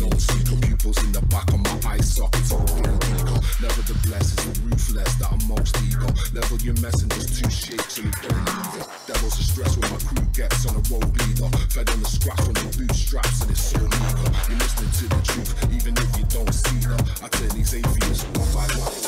nose, legal pupils in the back of my eye sockets are blue eagle. Nevertheless, it's the ruthless that I'm most eager. Level your messengers, two shapes and you don't need it. Devils are stressed when my crew gets on a road leader. Fed on the scratch on the bootstraps and it's so eager. You're listening to the truth, even if you don't see her. I turn these atheists off by life.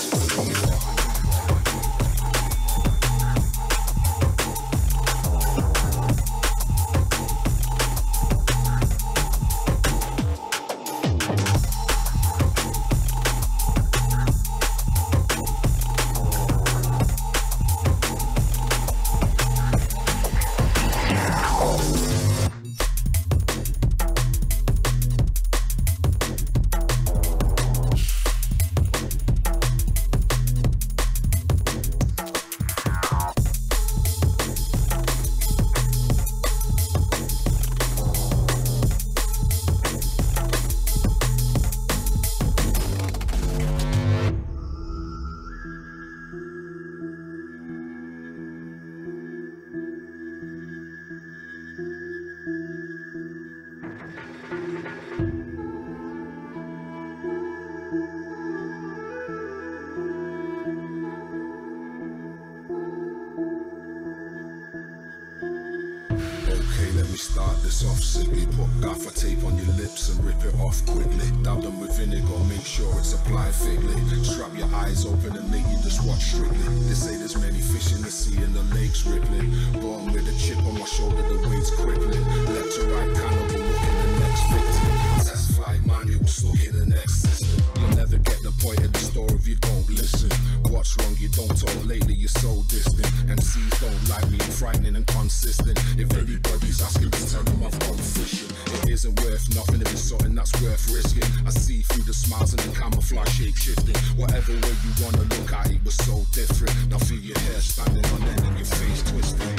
Start this off simply, put gaffer tape on your lips and rip it off quickly. Dab them with vinegar, make sure it's applied thickly. Strap your eyes open and make you just watch strictly. They say there's many fish in the sea and the lake's rippling. Born with a chip on my shoulder, the weight's crippling. Left to right, cannibal, looking the next victim. Testified manual, stuck in the next system. You'll never get the point of the story if you don't listen. What's wrong, you don't talk lately, you're so distant. MCs don't like me, I'm frightening and consistent. If anybody's asking to tell them I've gone fishing, it isn't worth nothing if it's something that's worth risking. I see through the smiles and the camouflage shape shifting. Whatever way you wanna look at it was so different. Now feel your hair standing on end and your face twisting.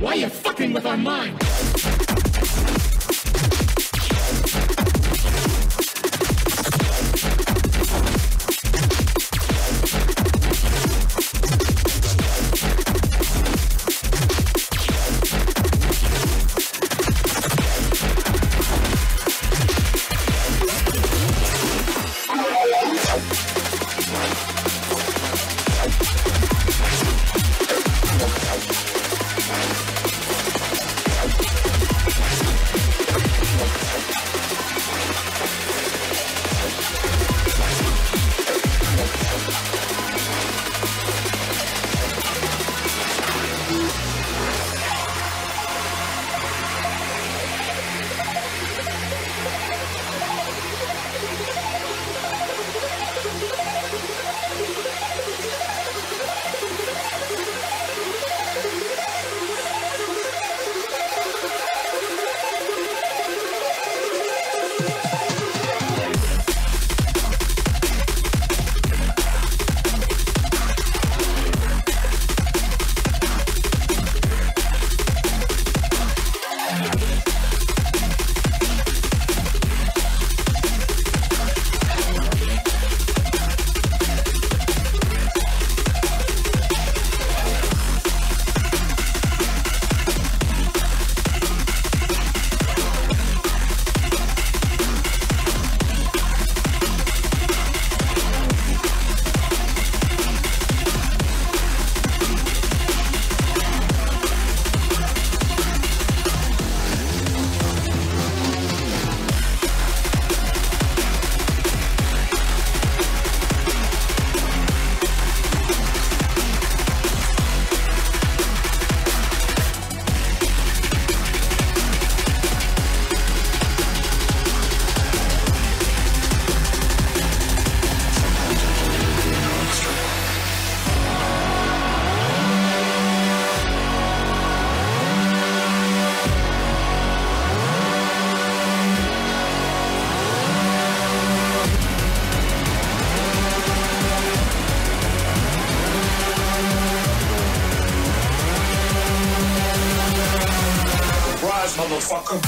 Why are you fucking with our mind? Motherfucker.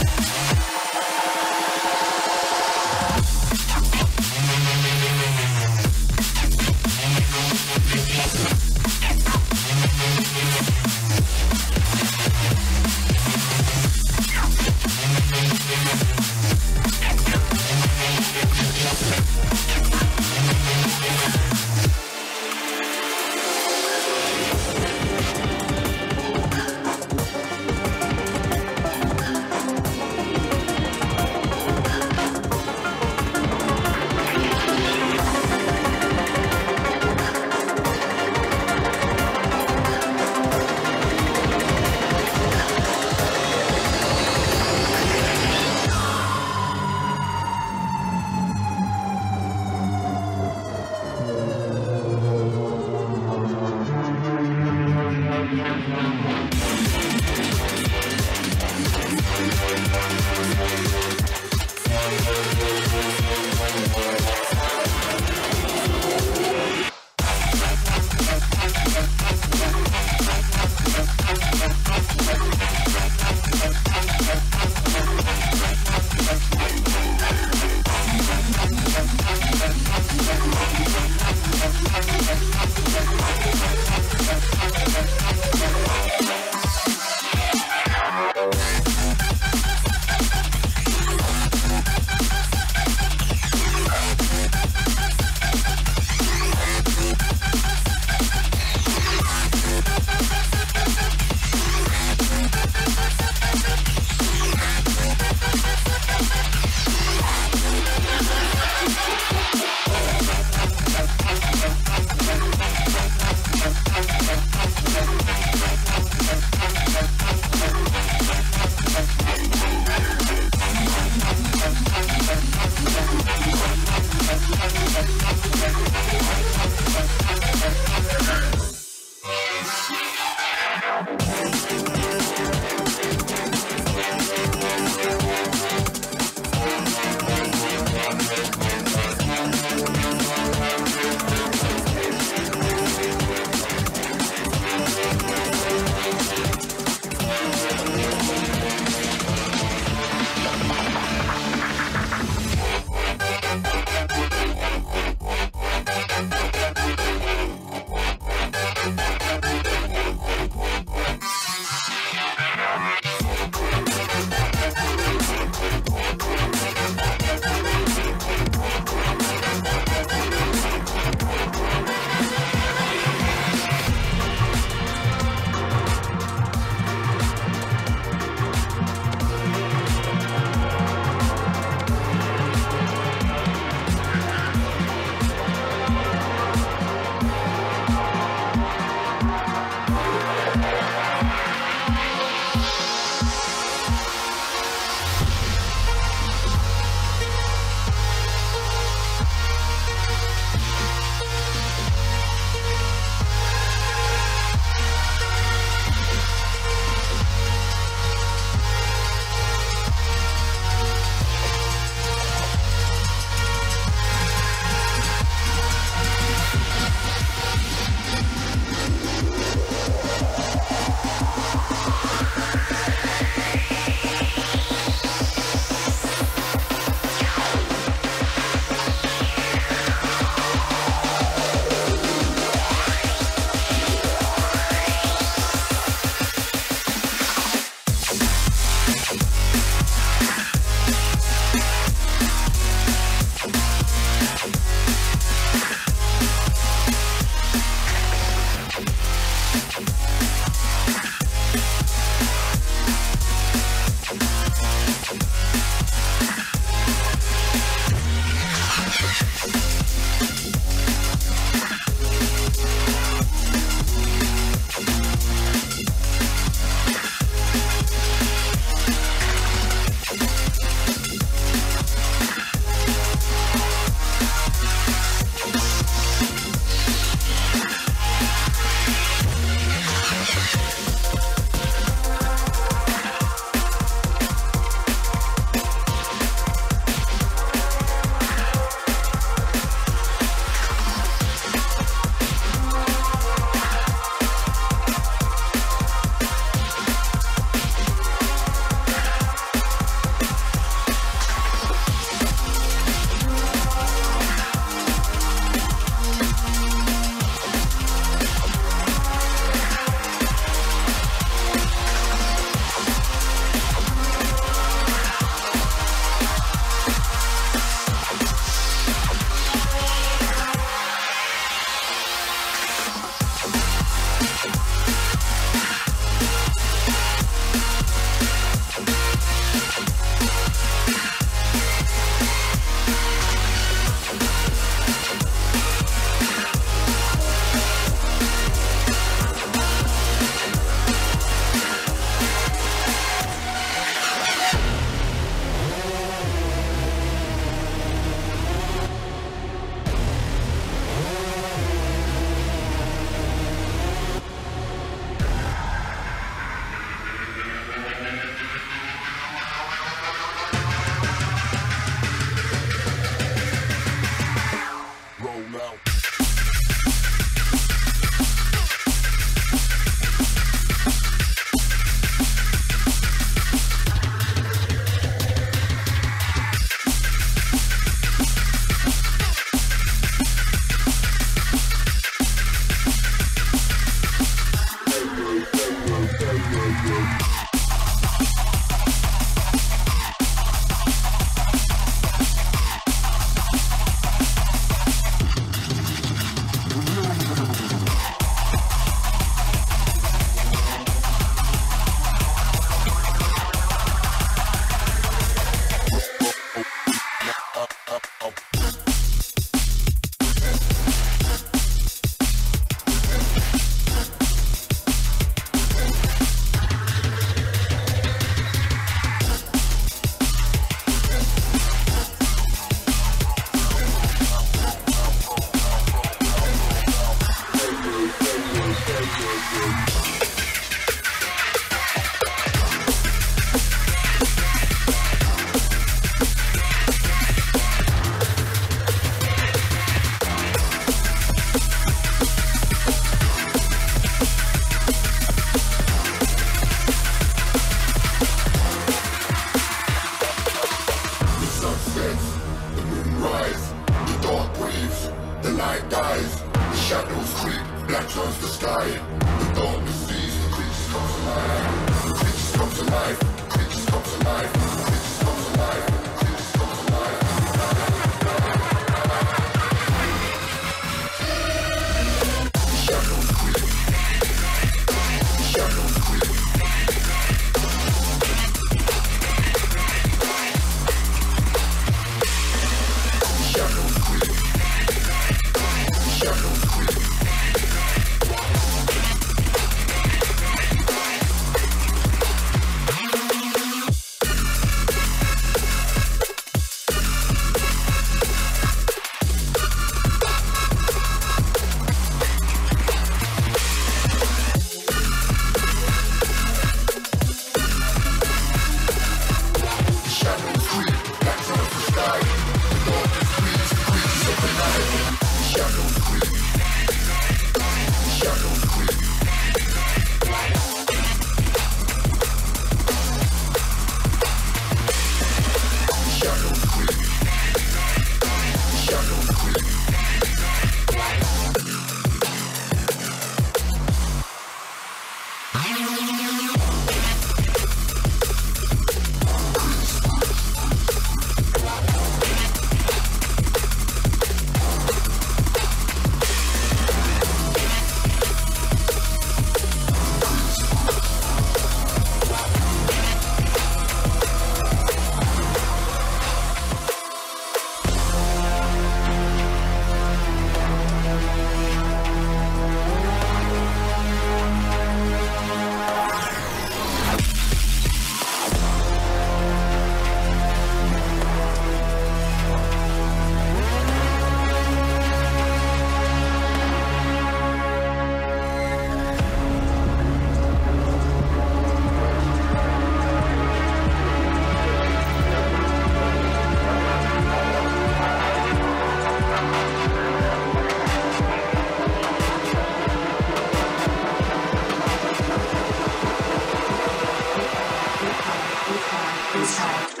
inside.